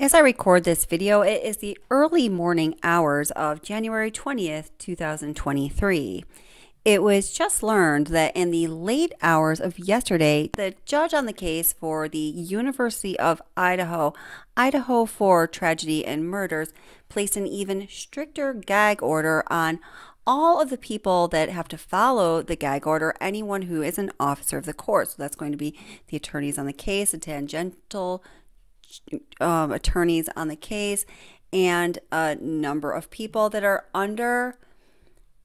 As I record this video, it is the early morning hours of January 20th, 2023. It was just learned that in the late hours of yesterday, the judge on the case for the University of Idaho, Idaho 4 tragedy and murders, placed an even stricter gag order on all of the people that have to follow the gag order, anyone who is an officer of the court. So that's going to be the attorneys on the case, the tangential attorneys on the case, and a number of people that are under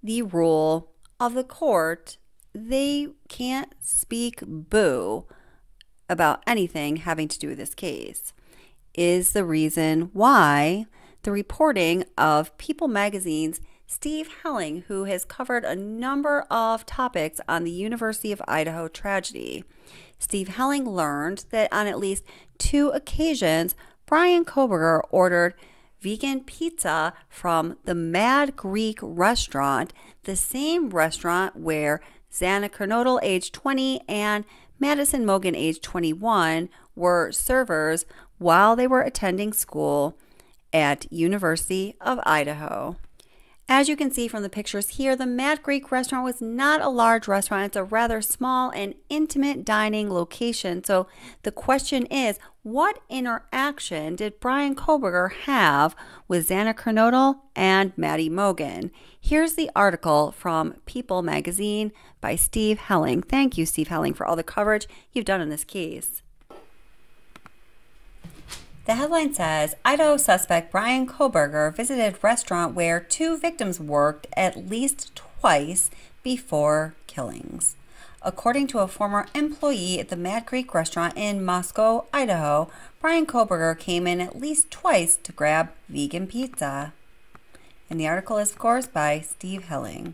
the rule of the court. They can't speak boo about anything having to do with this case, is the reason why the reporting of People Magazine's Steve Helling, who has covered a number of topics on the University of Idaho tragedy. Steve Helling learned that on at least two occasions, Bryan Kohberger ordered vegan pizza from the Mad Greek restaurant, the same restaurant where Xana Kernodle, age 20, and Madison Mogen, age 21, were servers while they were attending school at University of Idaho. As you can see from the pictures here, the Mad Greek restaurant was not a large restaurant. It's a rather small and intimate dining location. So the question is, what interaction did Bryan Kohberger have with Xana Kernodle and Maddie Mogen? Here's the article from People Magazine by Steve Helling. Thank you, Steve Helling, for all the coverage you've done in this case. The headline says, Idaho suspect Bryan Kohberger visited restaurant where two victims worked at least twice before killings. According to a former employee at the Mad Greek restaurant in Moscow, Idaho, Bryan Kohberger came in at least twice to grab vegan pizza. And the article is, of course, by Steve Helling.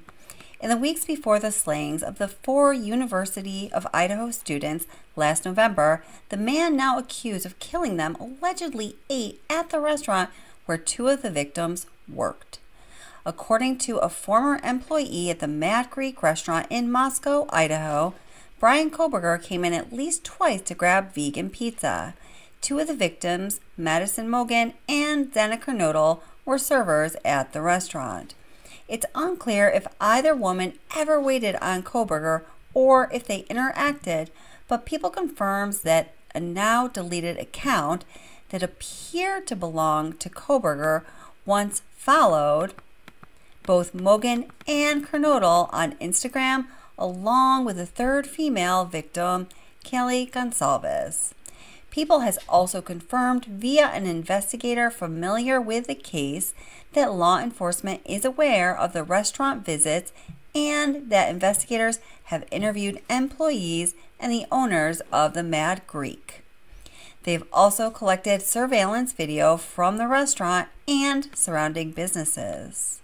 In the weeks before the slayings of the 4 University of Idaho students last November, the man now accused of killing them allegedly ate at the restaurant where two of the victims worked. According to a former employee at the Mad Greek restaurant in Moscow, Idaho, Bryan Kohberger came in at least twice to grab vegan pizza. Two of the victims, Madison Mogen and Xana Kernodle, were servers at the restaurant. It's unclear if either woman ever waited on Kohberger or if they interacted, but People confirms that a now-deleted account that appeared to belong to Kohberger once followed both Mogen and Kernodle on Instagram, along with a third female victim, Kaylee Goncalves. People has also confirmed via an investigator familiar with the case that law enforcement is aware of the restaurant visits and that investigators have interviewed employees and the owners of the Mad Greek. They've also collected surveillance video from the restaurant and surrounding businesses.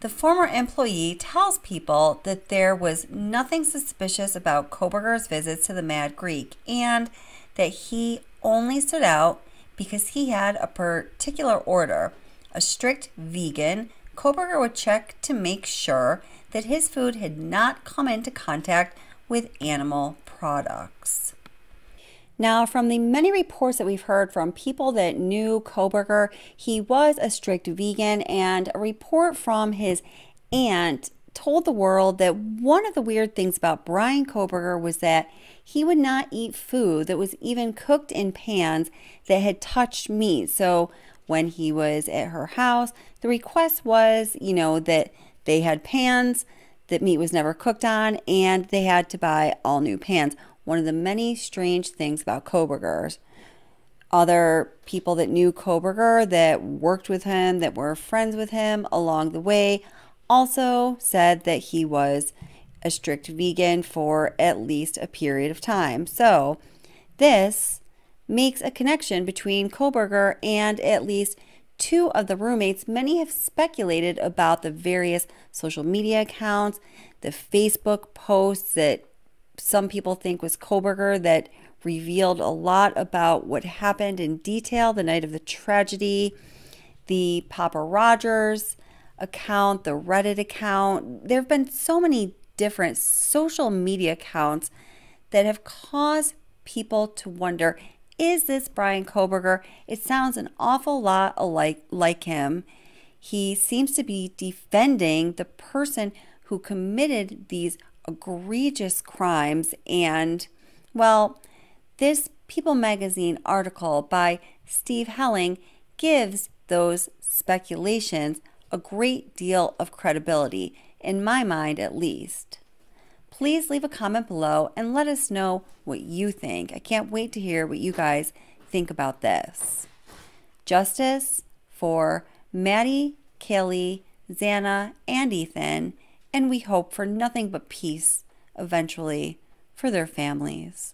The former employee tells People that there was nothing suspicious about Kohberger's visits to the Mad Greek and that he only stood out because he had a particular order. A strict vegan, Kohberger would check to make sure that his food had not come into contact with animal products. Now, from the many reports that we've heard from people that knew Kohberger, he was a strict vegan, and a report from his aunt told the world that one of the weird things about Bryan Kohberger was that he would not eat food that was even cooked in pans that had touched meat. So when he was at her house, the request was, you know, that they had pans that meat was never cooked on, and they had to buy all new pans. One of the many strange things about Kohberger's. Other people that knew Kohberger, that worked with him, that were friends with him along the way, also said that he was a strict vegan for at least a period of time. So this makes a connection between Kohberger and at least two of the roommates. Many have speculated about the various social media accounts, the Facebook posts that some people think was Kohberger that revealed a lot about what happened in detail the night of the tragedy, the Papa Rogers account, the Reddit account. There have been so many different social media accounts that have caused people to wonder, Is this Bryan Kohberger? It sounds an awful lot alike, like him. He seems to be defending the person who committed these egregious crimes. And, well, this People magazine article by Steve Helling gives those speculations a great deal of credibility, in my mind at least. Please leave a comment below and let us know what you think. I can't wait to hear what you guys think about this. Justice for Maddie, Kaylee, Xana, and Ethan, and we hope for nothing but peace eventually for their families.